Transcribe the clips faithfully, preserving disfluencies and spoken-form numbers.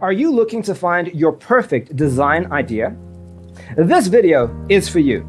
Are you looking to find your perfect design idea? This video is for you.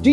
Do